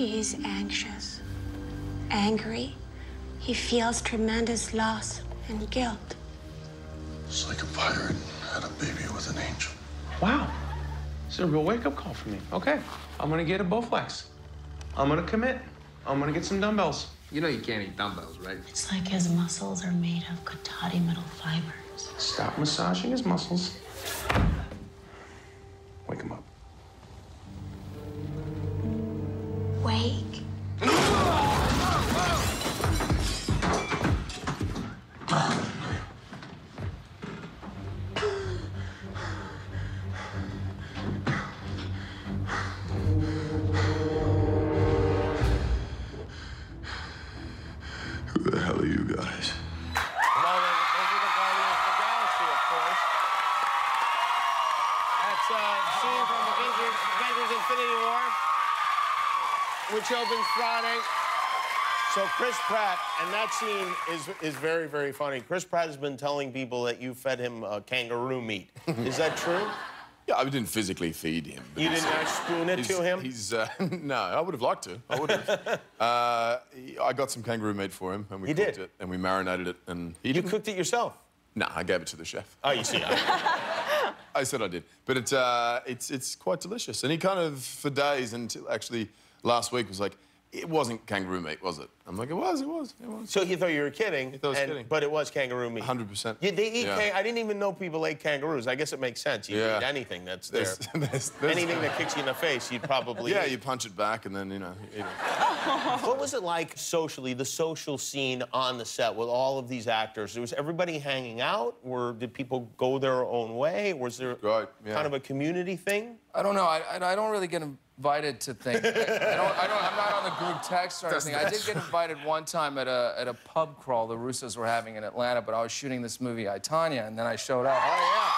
He is anxious, angry. He feels tremendous loss and guilt. It's like a pirate had a baby with an angel. Wow. It's a real wake-up call for me. Okay, I'm gonna get a Bowflex. I'm gonna commit. I'm gonna get some dumbbells. You know you can't eat dumbbells, right? It's like his muscles are made of Katati metal fibers. Stop massaging his muscles. Wake him up. Wake. Who the hell are you guys? Well, those are the Guardians of the Galaxy, of course. That's a scene from Avengers: Infinity War, which opens Friday. So Chris Pratt, and that scene is very, very funny. Chris Pratt has been telling people that you fed him kangaroo meat. Is that true? Yeah, I didn't physically feed him. You didn't spoon it to him? No, I would have liked to. I would have. I got some kangaroo meat for him, and we cooked it, and we marinated it, and he didn't. You cooked it yourself? No, I gave it to the chef. Oh, you see. I said I did. But it's quite delicious. And he kind of, for days, until actually last week, was like, it wasn't kangaroo meat, was it? I'm like, it was. So he thought you were kidding. He thought I was kidding. But it was kangaroo meat. 100%. Yeah, they eat I didn't even know people ate kangaroos. I guess it makes sense. You eat anything that's there. Anything that kicks you in the face, you'd probably eat. You punch it back and then, you know, eat it. What was it like socially, the social scene on the set with all of these actors? Was everybody hanging out, or did people go their own way? Was there kind of a community thing? I don't know. I don't really get invited to things. I'm not on the group text or anything. I did get invited one time at a pub crawl the Russos were having in Atlanta, but I was shooting this movie, I, Tanya, and then I showed up. Oh, yeah.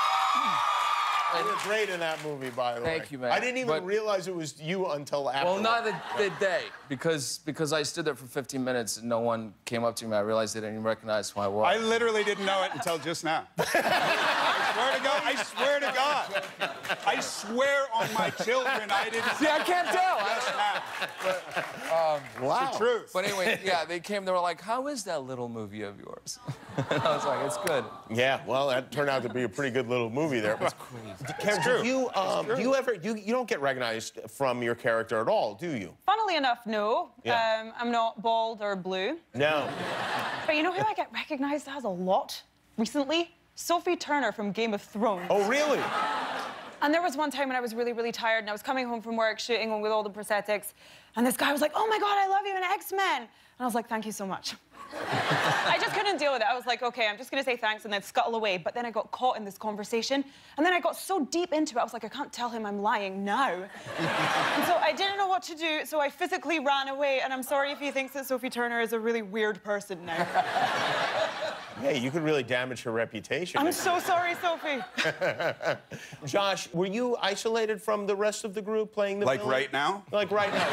You were great in that movie, by the way. Thank you, man. I didn't even realize it was you until after. Well, neither did they, because I stood there for 15 minutes and no one came up to me. I realized they didn't even recognize who I was. I literally didn't know it until just now. I swear to God. I swear on my children, I didn't. See, I can't tell. Wow. It's the truth. But anyway, yeah, they came. They were like, "How is that little movie of yours?" And I was like, "It's good." Yeah. Well, that turned out to be a pretty good little movie there. It's crazy. Karen, you don't get recognized from your character at all, do you? Funnily enough, no. Yeah. I'm not bald or blue. No. But you know who I get recognized as a lot recently? Sophie Turner from Game of Thrones. Oh, really? And there was one time when I was really, really tired, and I was coming home from work shooting with all the prosthetics, and this guy was like, "Oh my God, I love you in X-Men." And I was like, "Thank you so much." I just couldn't deal with it. I was like, okay, I'm just gonna say thanks and then scuttle away. But then I got caught in this conversation, and then I got so deep into it, I was like, I can't tell him I'm lying now. And so I didn't know what to do, so I physically ran away, and I'm sorry if he thinks that Sophie Turner is a really weird person now. Yeah, you could really damage her reputation. I'm so sorry, Sophie. Josh, were you isolated from the rest of the group playing the villain? Right now? Like right now.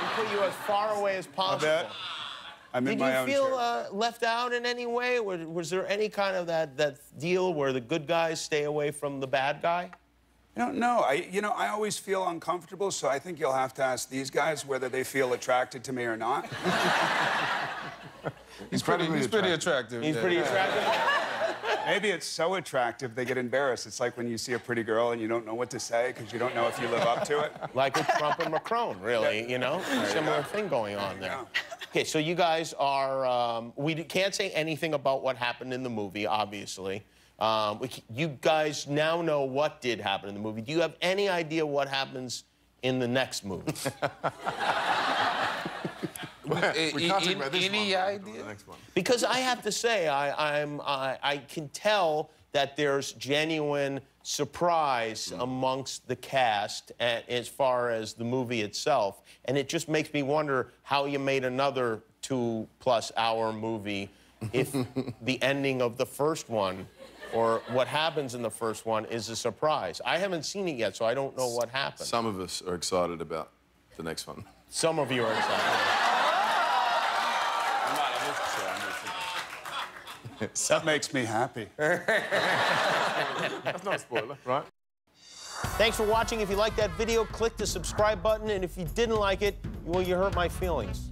We put you as far away as possible. I bet. Did you feel left out in any way? Was there any kind of that deal where the good guys stay away from the bad guy? I don't know. I always feel uncomfortable, so I think you'll have to ask these guys whether they feel attracted to me or not. He's pretty attractive. Maybe it's so attractive they get embarrassed. It's like when you see a pretty girl and you don't know what to say because you don't know if you live up to it. Like with Trump and Macron, really, you know? Similar thing going on there. Okay, so you guys are, we can't say anything about what happened in the movie, obviously. You guys now know what did happen in the movie. Do you have any idea what happens in the next movie? Any idea? Because I have to say, I can tell that there's genuine surprise amongst the cast as far as the movie itself. And it just makes me wonder how you made another 2+ hour movie if the ending of the first one or what happens in the first one is a surprise. I haven't seen it yet, so I don't know what happened. Some of us are excited about the next one. Some of you are excited. That makes me happy. That's not a spoiler, right? Thanks for watching. If you liked that video, click the subscribe button. And if you didn't like it, well, you hurt my feelings.